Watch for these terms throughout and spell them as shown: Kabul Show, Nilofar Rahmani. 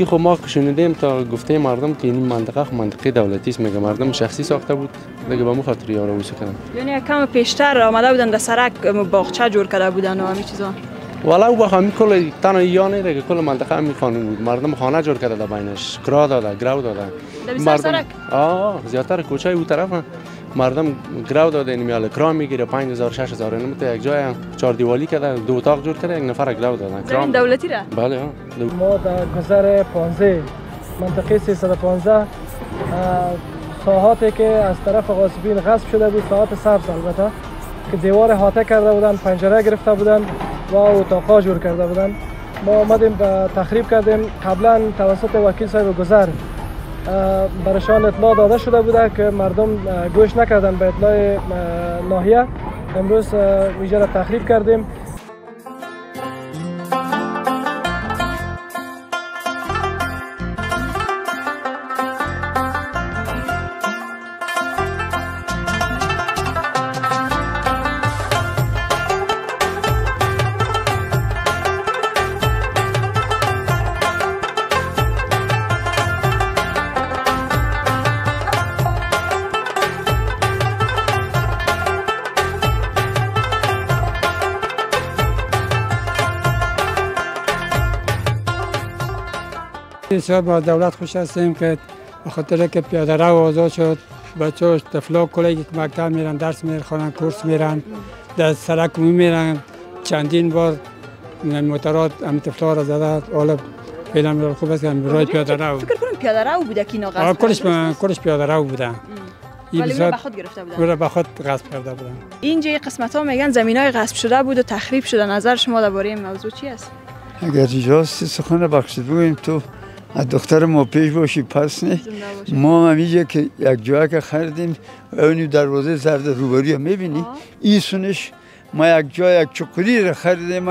ایخو ما شنیدیم تا گفته مردم که این منطقه منطقه دولتی است، میگه مردم شخصی ساخته بود دیگه، به مو خاطر یارو وسه کردن. یعنی کم پیشتر آمده بودن در سرک باغچه جور کرده بودن و همین چیزا. والا با همین کل تن یانه دیگه کل منطقه همین قانون بود، مردم خانه جور کرده بینش، کرا داده، گرو داده. مردم زیاتر کوچه اون طرفه مردم گرو داده، این میاله کرا میگیره 5000 6000 نمیته، یک جای چهار دیوالی کرده، دو اتاق جور کرده، یک نفر گرو دادن. کرا دولتی را؟ بله ها. ما در گذر 15 منطقه 315 ساحاتی که از طرف غاصبین غصب شده بود، ساحات سبز البته که دیوار احاطه کرده بودن، پنجره گرفته بودن و اتاقا جور کرده بودن. ما آمدیم و تخریب کردیم. قبلا توسط وکیل صاحب گذر برایشان اطلاع داده شده بوده که مردم گوش نکردن به اطلاع ناحیه. امروز اینجا را تخریب کردیم. بسیار با دولت خوش هستیم که به خاطر که پیاده رو آزاد شد، بچه‌ها طفلا کلی که مکتب میرن، درس میخوانن، کورس میرن، در سرک میرن، چندین بار موترات هم طفلا را زده. حالا فعلا میرن خوب است که برای پیاده رو. فکر کنم پیاده رو بوده که اینا غصب کردن. کلش پیاده رو بوده. ولی اونا به خود گرفته بودن. اونا به خود غصب کرده بودن. اینجا قسمت ها میگن زمینای غصب شده بود و تخریب شده. نظر شما درباره این موضوع چی است؟ اگر اجازه سخن بخشید بگویم تو از دختر ما پیش باشی پس نه. ما همیشه که یک جایی که خریدیم اونی دروازه زرد روبروی میبینی ایسونش، ما یک جای یک چوکری را خریدیم.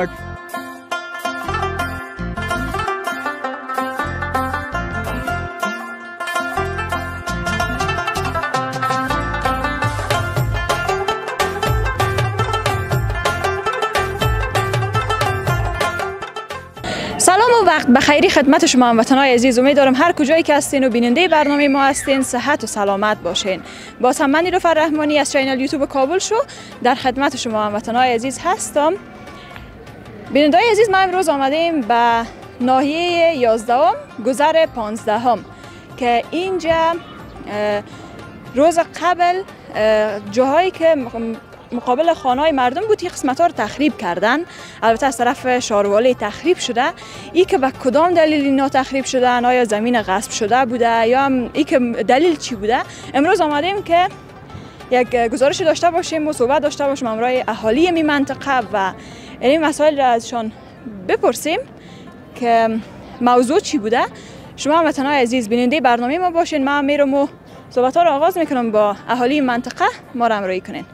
وقت بخیری خدمت شما هموطنای عزیز. امیدوارم هر کجایی که هستین و بیننده برنامه ما هستین صحت و سلامت باشین. باز هم من نیلوفر رحمانی از چینل یوتیوب کابل شو در خدمت شما هموطنای عزیز هستم. بینندای عزیز، ما امروز آمدیم به ناحیه 11 گذر 15 که اینجا روز قبل جاهایی که مقابل خانه‌های مردم بود این قسمت‌ها رو تخریب کردن. البته از طرف شارواله تخریب شده. این که به کدام دلیل اینا تخریب شدن، آیا زمین غصب شده بوده یا این که دلیل چی بوده، امروز آمدیم که یک گزارش داشته باشیم و صحبت داشته باشیم همراه اهالی این منطقه و این مسائل را ازشان بپرسیم که موضوع چی بوده. شما هموطنان عزیز بیننده برنامه ما باشین. من میرم و صحبت‌ها رو آغاز می‌کنم با اهالی منطقه. ما را همراهی کنین.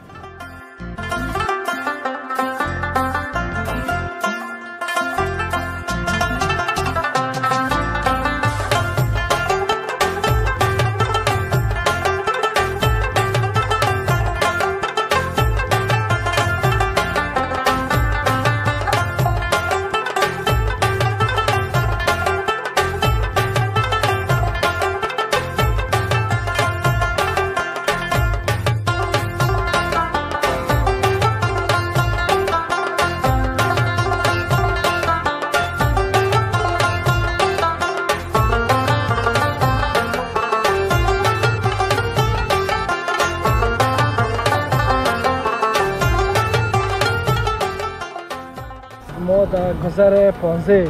گذر 15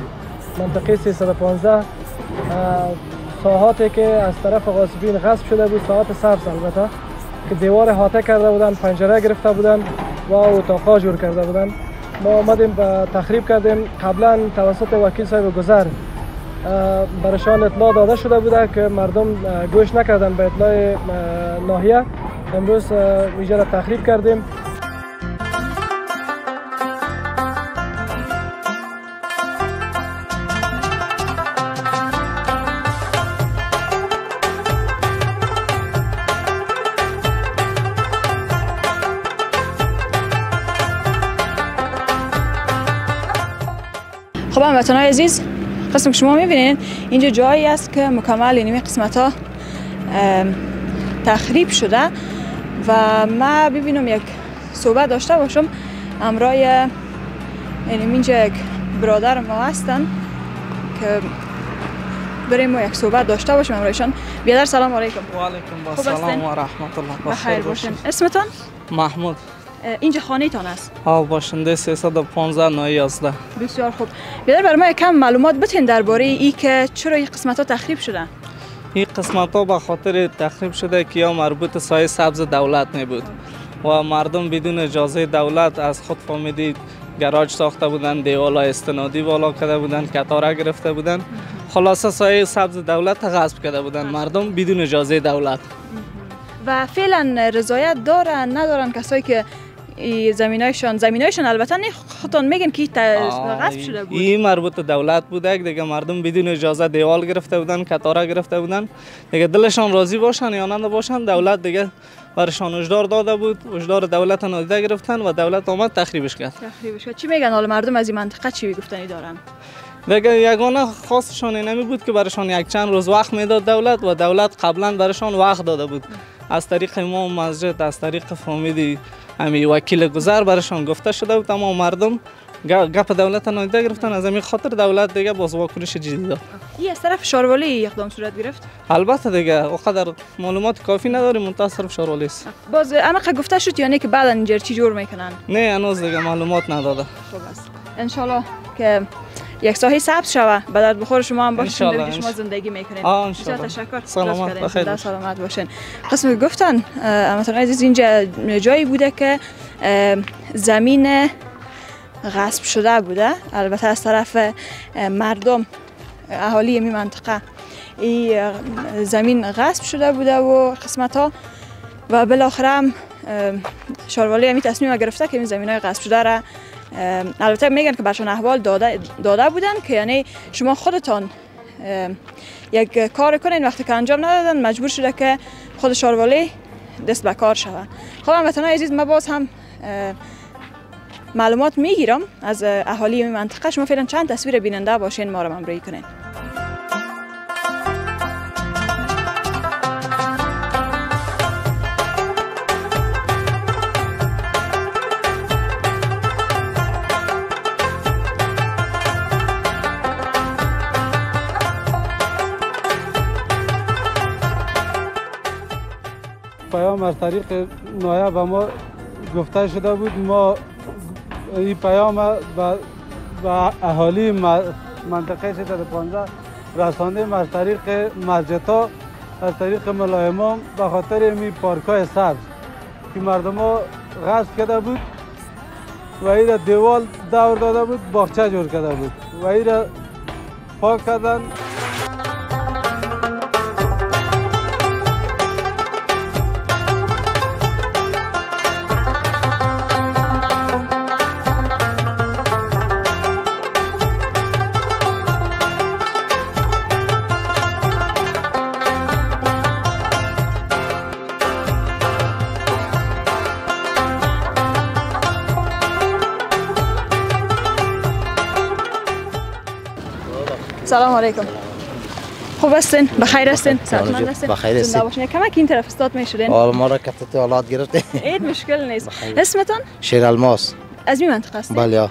منطقه 315 ساحاتی که از طرف غاصبین غصب شده بود، ساحات سبز البته که دیوار احاطه کرده بودن، پنجره گرفته بودن و اتاقا جور کرده بودن. ما آمدیم و تخریب کردیم. قبلا توسط وکیل صاحب گذر برایشان اطلاع داده شده بوده که مردم گوش نکردن به اطلاع ناحیه. امروز اینجا را تخریب کردیم. خب هموطنان عزیز، قسم که شما میبینین اینجا جایی است که مکمل نیمه قسمت ها تخریب شده و ما ببینم یک صحبت داشته باشم امرای یعنی اینجا یک برادر ما هستن که بریم ما یک صحبت داشته باشیم امرایشان. بیادر سلام علیکم. و علیکم سلام و رحمت الله. بخیر باشین. اسمتان؟ محمود. اینجا خانه تان است؟ باشنده 315 نایی 11. بسیار خوب. بیادر برای ما یکم معلومات بتین درباره ای که چرا این قسمت ها تخریب شده؟ این قسمت ها به خاطر تخریب شده که یا مربوط سایه سبز دولت نبود و مردم بدون اجازه دولت از خود فامیلی گراج ساخته بودند، دیوال استنادی بالا کرده بودند، کتاره گرفته بودند، خلاصه سایه سبز دولت غصب کرده بودند مردم بدون اجازه دولت. و فعلا رضایت دارن ندارن کسایی که زمینایشان البته نه خودتان میگن که غصب شده بود؟ این مربوط دولت بوده دیگه، مردم بدون اجازه دیوال گرفته بودن، کتاره گرفته بودن، دیگه دلشان راضی باشن یا نه باشن دولت دیگه برشان اجدار داده بود، اجدار دولت نادیده گرفتن و دولت آمد تخریبش کرد. چی میگن حالا مردم از این منطقه چی گفتنی دارن؟ دیگه یگانه خاصشان اینمی بود که برشان یک چند روز وقت میداد دولت و دولت قبلا برشان وقت داده بود. از طریق امام مسجد، از طریق فامیلی امی وکیل گذر برشان گفته شده بود، اما مردم گپ دولت نادیده گرفتن، از همین خاطر دولت دیگه باز واکنش جدی داد. این از طرف شاروالی اقدام صورت گرفت؟ البته دیگه اونقدر معلومات کافی نداریم، منتصر شاروالی است. باز عمق گفته شد یا نه که بعدا اینجا چی جور میکنن؟ نه هنوز دیگه معلومات نداده. خب است ان شاء الله که یک ساحه سبز شوه به درد بخور شما هم باشین، زندگی شما زندگی میکنین. ان شاء الله. تشکر. سلامت باشین. سلامت باشین. قسم گفتن امتون عزیز اینجا جایی بوده که زمین غصب شده بوده، البته از طرف مردم اهالی می منطقه این زمین غصب شده بوده و قسمت ها و بالاخره هم شاروالی همی تصمیم گرفته که این زمین های غصب شده را البته میگن که برشان احوال داده بودن که یعنی شما خودتان یک کار کنین، وقتی که انجام ندادن مجبور شده که خود شاروالی دست به کار شود. خب هموطنان عزیز ما باز هم معلومات میگیرم از اهالی این منطقه. شما فعلا چند تصویر بیننده باشین ما رو همراهی کنین. پیام از طریق نایه به ما گفته شده بود، ما این پیام به اهالی منطقه 615 رساندیم از طریق مسجدها، از طریق ملایمان به خاطر این پارکای سبز که مردم ها غصب کرده بود و این دیوال دور داده بود، باغچه جور کرده بود و این را پاک کردن. سلام علیکم. خوب هستین؟ بخیر هستین؟ سلامت هستین؟ بخیر هستین. باشین کمک این طرف استاد میشدین؟ ما را کفتت اولاد گرفتین. هیچ مشکل نیست. اسمتون؟ شیرالماس. از این منطقه هستین؟ بله.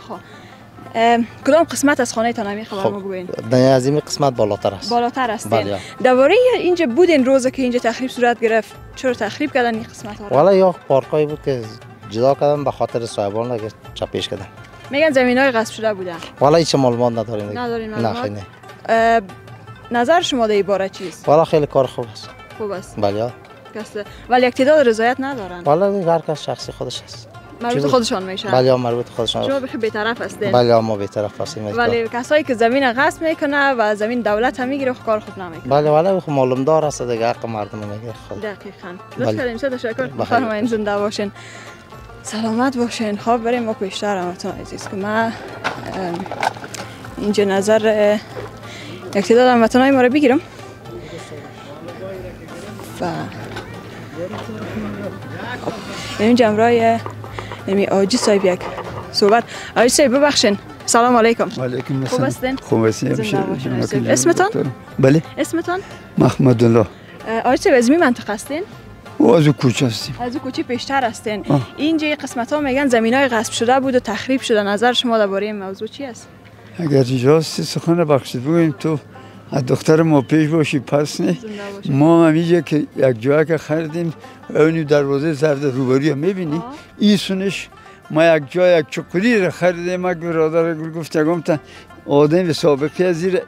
کدام قسمت از خانه تان همین خبر ما بگوین؟ از این قسمت بالاتر است. بالاتر هستین. بله. درباره اینجا بودین روزی که اینجا تخریب صورت گرفت، چرا تخریب کردن این قسمت ها؟ والا یا پارکای بود که جدا کردن به خاطر صاحبان که چپیش کردن. میگن زمینای غصب شده بودن. والا هیچ معلومات نداریم. ندارین معلومات. نظر شما در باره چیست؟ والا خیلی کار خوب است. خوب است. بله. ولی اقتدار رضایت ندارن. والا هر کس شخصی خودش است. مربوط خودشان میشن. بله مربوط خودشان. شما بخیر بی‌طرف هستین. بله ما بی‌طرف هستیم. ولی کسایی که زمین غصب میکنه و زمین دولت هم میگیره کار خوب نمیکنه. بله والا معلوم دار است دیگه، حق مردم میگیره. دقیقاً. لطف کردین، تشکر. بفرمایید زنده باشین. سلامت باشین. خب بریم ما پیشتر همتون عزیز که ما اینجا نظر اقتدار هموطنهای ما رو بگیرم و اینجا امرای آجی صاحب یک صحبت. آجی صاحب ببخشین السلام عليكم. وعليكم السلام. خوبستن. خوبستن. خوبستن. اسمتان؟ بله. اسمتان؟ محمد الله. آرچه وزمی منطقه استین؟ از کوچه هستیم. از کوچه پیشتر هستین. اینجا قسمت ها میگن زمینای غصب شده بود و تخریب شده. نظر شما درباره این موضوع چی است؟ اگر اینجا هستی سخن بخشید بگویم تو از دختر ما پیش باشی پس نه. ما همینجا که یک جا که خریدیم اونی دروازه زرد روباری هم میبینی ایسونش ما یک جا یک چوکری را خریدیم. یک برادر گل گفت یکم تا آدم سابقه از این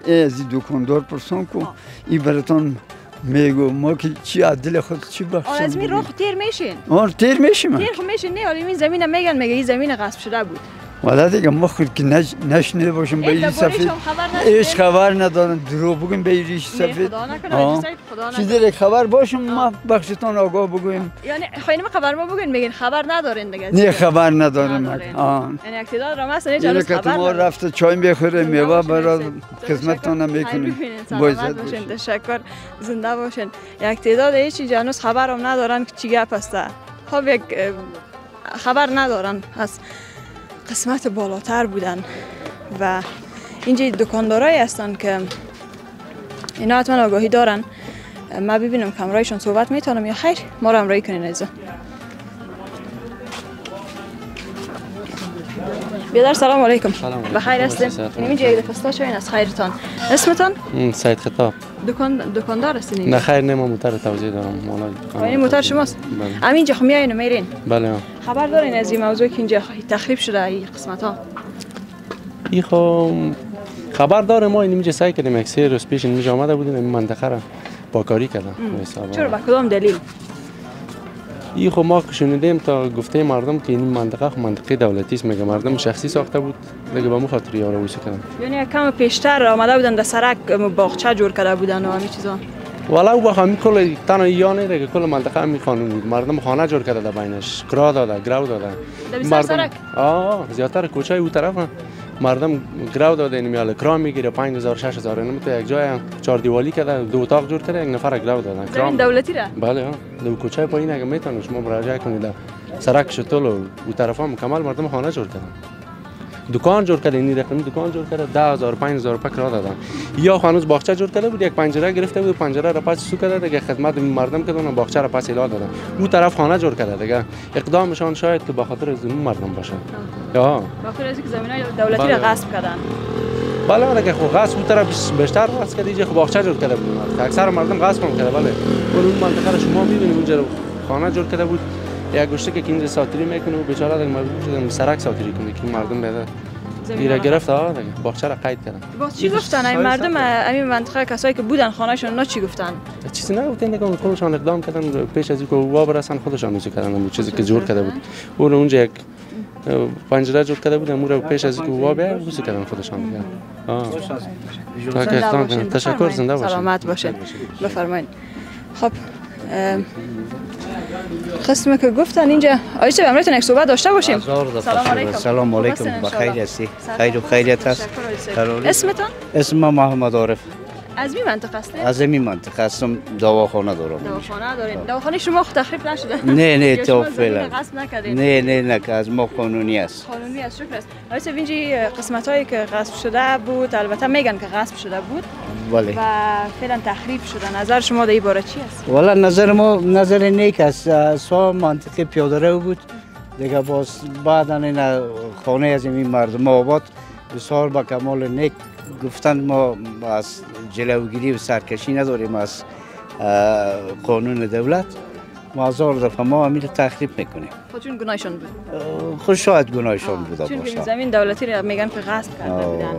دکاندار پرسان کن این براتان میگو ما که چی عدل خود چی بخشیم. از می روخ تیر میشین؟ آره تیر میشیم. تیر میشین نه آره این زمین میگن مگه این زمین غصب شده بود. والا دیگه ما خود که نشنیده باشیم به این سفید ایش خبر ندارن درو بگیم به ایش سفید چیزی را خبر باشیم ما بخشتان آگاه بگویم. یعنی خواهیم خبر ما بگویم میگین خبر ندارین دیگه؟ نه خبر ندارم. یعنی اقتدار را مثلا جلوس خبر ندارم. ما رفته چای میخوره میوه برای خدمتتون میکنیم. باید باشین تشکر زنده باشین. اقتدار هیچ جنوس خبرم ندارن که چی گپ است. خب یک خبر ندارن هست. قسمت بالاتر بودن و اینجا دکاندارایی هستن که اینا حتما آگاهی دارن. من ببینم کمرایشون صحبت میتونم یا خیر ما رو همراهی کنین ایزا. بیادر سلام علیکم. بخیر هستین. اینجا یک دفستا شوین از خیرتان. اسمتان؟ سید خطاب. دکاندار هستین؟ نه خیر نه ما موتر توزیع دارم. این موتر شماست؟ بله. همینجا خب میایین و میرین؟ بله. خبر دارین از این موضوع که اینجا تخریب شده این قسمت ها؟ ای خب خبر داره ما اینجا سعی کردیم یک سه روز پیش اینجا آمده بودیم این منطقه را پاکاری کردم. چرا با کدام دلیل؟ ای خب ما شنیدیم تا گفته مردم که این منطقه منطقه دولتی است مگه مردم شخصی ساخته بود دیگه به مو خاطر یاروسی کردن. یعنی کم پیشتر آمده بودن در سرک باغچه جور کرده بودن و همین چیزا. والا با همین کل تنها یانه دیگه کل منطقه می خانون بود مردم خانه جور کرده بینش کرا داده گرو داده مردم زیاتر کوچه اون طرفه مردم گرو داده نمیاله کرا میگیره 5000 6000 نمیته یک جای چهار دیواری کرده دو اتاق جور کرده یک نفر گرو دادن کرا دولتی را. بله ها دو کوچه پایین اگه میتونید شما مراجعه کنید سرک شتول اون طرفا مکمل مردم خانه جور کردن دکان جور کرده این رقمی دکان جور کرده 10000 5000 پک را دادن یا هنوز باغچه جور کرده بود یک پنجره گرفته بود پنجره را پاس سو کرده دیگه خدمت مردم کردن باغچه را پاس اله دادن اون طرف خانه جور کرده دیگه اقدامشان شاید که به خاطر از مردم باشه یا به خاطر از اینکه زمینای دولتی را غصب کردن. بله دیگه خب غصب اون طرف بیشتر غصب کردی خب باغچه جور کرده بود اکثر مردم غصب می‌کردن. بله اون منطقه را شما می‌بینید اونجا خانه جور کرده بود یک گوشته که اینجا ساتری میکنه و بیچاره دیگه مجبور شدن سرک ساتری کنه که مردم بده ایرا گرفت ها دیگه باغچه را قید کردن. باز چی گفتن این مردم همین منطقه کسایی که بودن خانهشون اونا چی گفتن؟ چیزی نگفتن دیگه خودشان اقدام کردن پیش از اینکه وا برسن خودشان روزی کردن اون چیزی که جور کرده بود اون اونجا یک پنجره جور کرده بود اون رو پیش از اینکه وا بیا روزی کردن خودشان دیگه. تشکر زنده باشید سلامت باشید بفرمایید. خب قسمه که گفتن اینجا آیچه به امرتون یک صحبت داشته باشیم. سلام علیکم. سلام علیکم بخیر هستی خیر و خیریت هست. اسمتان؟ اسم من محمد عارف. از این منطقه هستی؟ از این منطقه هستم دواخانه دارم. دواخانه دارین؟ دواخانه شما تخریب نشده؟ نه نه تا فعلا نه نه نه از ما قانونی است. قانونی است شکر است. آیچه اینجا قسمت هایی که غصب شده بود البته میگن که غصب شده بود بله. و فعلا تخریب شده نظر شما در این باره چی است؟ والا نظر ما نظر نیک است. سوا منطقه پیاده رو بود دیگه باز بعدا این خانه از این مردم آباد بسیار با کمال نیک گفتن ما از جلوگیری و سرکشی نداریم از قانون دولت ما هزار دفعه ما همین تخریب میکنیم. چون گناهشون بود؟ خود شاید گناهشون بوده باشه چون زمین دولتی را میگن که غصب کرده بودن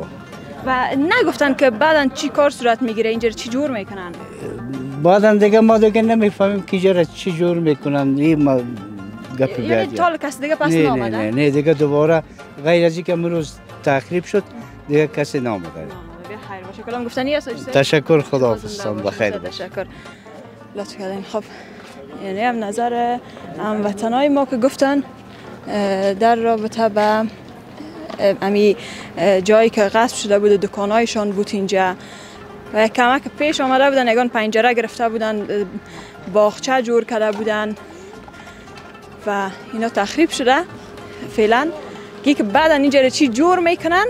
و نگفتن که بعدن چی کار صورت میگیره اینجا چی جور میکنن؟ بعدن دیگه ما دیگه نمیفهمیم که اینجا چی جور میکنن این گپ یعنی تا کس دیگه پس نامده؟ نه نه دیگه دوباره غیر از اینکه امروز تخریب شد دیگه کسی نامده. خیر باشه کلام گفتنی است. تشکر خداحافظ بخیر باشه. تشکر لطف کردین. خب یعنی هم نظر هموطنای ما که گفتن در رابطه با امی جایی که غصب شده بود دکانایشان بود اینجا و یک کمک پیش آمده بودن یگان پنجره گرفته بودن باغچه جور کرده بودن و اینا تخریب شده فعلا که بعدا اینجا چی جور میکنن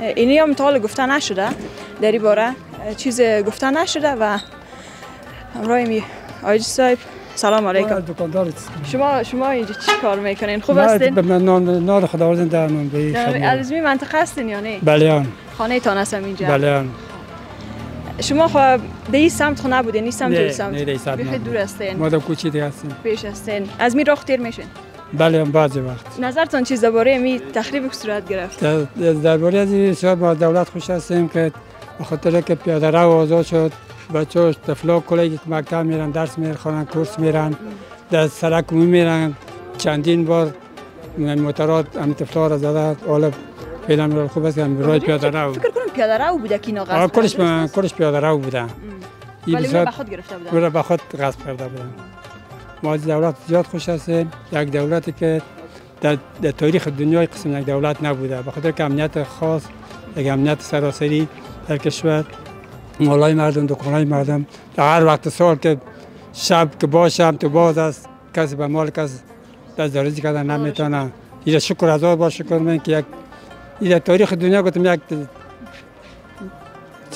اینی هم تا حالا گفته نشده در این باره چیز گفته نشده و همراهمی آیج صاحب سلام علیکم. شما اینجا چی کار میکنین؟ خوب هستین؟ نان خدا آوردن در منبعی علزمی منطقه هستین یا نه؟ بله. خانه تان هستم اینجا؟ بله. شما خب به این سمت خو نبودین؟ این سمت این سمت؟ نه به این سمت نبودین. دور هستین؟ ما در کوچه دیگه هستیم. پیش هستین. از می راه تیر میشین؟ بله بعضی وقت. نظرتان چیز درباره می تخریب صورت گرفت؟ درباره از این شما با دولت خوش هستیم که به خاطر که پیاده رو آزاد شد بچه‌ها تفلو کالج مکتب میرن درس میخوان کورس میرن در سرک میرن چندین بار موترات هم تفلو را زدند اول فعلا خوب است هم روی پیاده رو فکر کنم پیاده رو بوده که ناقص کورس پیاده رو بوده ولی به خود گرفته بودن به خود غصب کرده بودن ما از دولت زیاد خوش هستیم یک دولتی که در تاریخ دنیای قسم یک دولت نبوده به خاطر امنیت خاص یک امنیت سراسری در کشور مالای مردم، دکانای مردم هر وقت سال که شب که باشم تو باز است کسی به مال کس دست درازی کردن نمیتونه این شکر هزار با شکر من که یک این تاریخ دنیا گفتم یک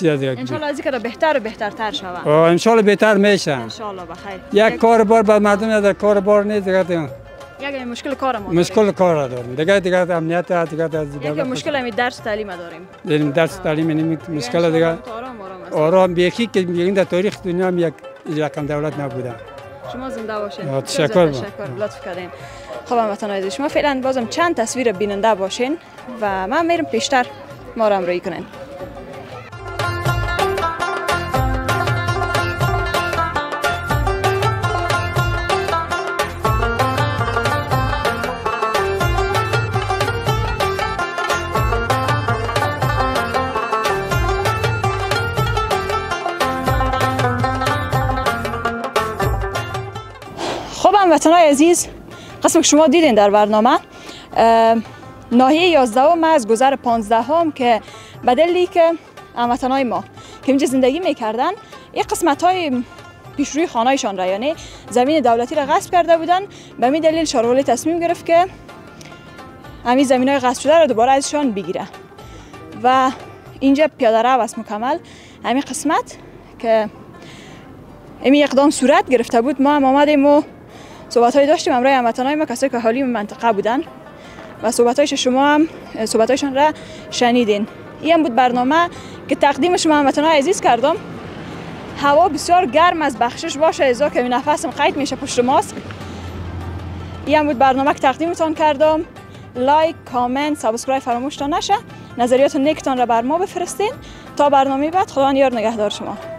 انشالله از این که بهتر و بهترتر شود انشالله بهتر میشه انشالله بخیر یک کار بار به مردم نداره کار بار نیست یک مشکل کار ما مشکل کار داریم دیگه امنیت دیگه یک مشکل همین درس تعلیم داریم درس تعلیم مشکل دیگه آرام بیکی که میگن در تاریخ دنیا هم یک رقم دولت نبوده شما زنده باشین تشکر لطف کردین خب هموطنان عزیز شما فعلا بازم چند تصویر بیننده باشین و من میرم پیشتر ما را همراهی کنین هموطنان عزیز قسم که شما دیدین در برنامه ناحیه 11 از گذر 15 که به دلیلی که هموطنان ما که اینجا زندگی میکردن این قسمت های پیش روی خانهشان را یعنی زمین دولتی را غصب کرده بودن به این دلیل شاروالی تصمیم گرفت که همین زمین های غصب شده را دوباره ازشان بگیره و اینجا پیاده رو است مکمل همین قسمت که همین اقدام صورت گرفته بود ما هم آمدیم و صحبت های داشتیم همراه هموطنان ما کسایی که حالی منطقه بودن و صحبت هایشان را شنیدین این هم بود برنامه که تقدیم شما هموطنان عزیز کردم هوا بسیار گرم از بخشش باشه ازا که نفسم قید میشه پشت ماسک این هم بود برنامه که تقدیمتان کردم لایک، کامنت، سابسکرایب فراموشتان نشه نظریات نیکتان را بر ما بفرستین تا برنامه بعد خدا یار نگهدار شما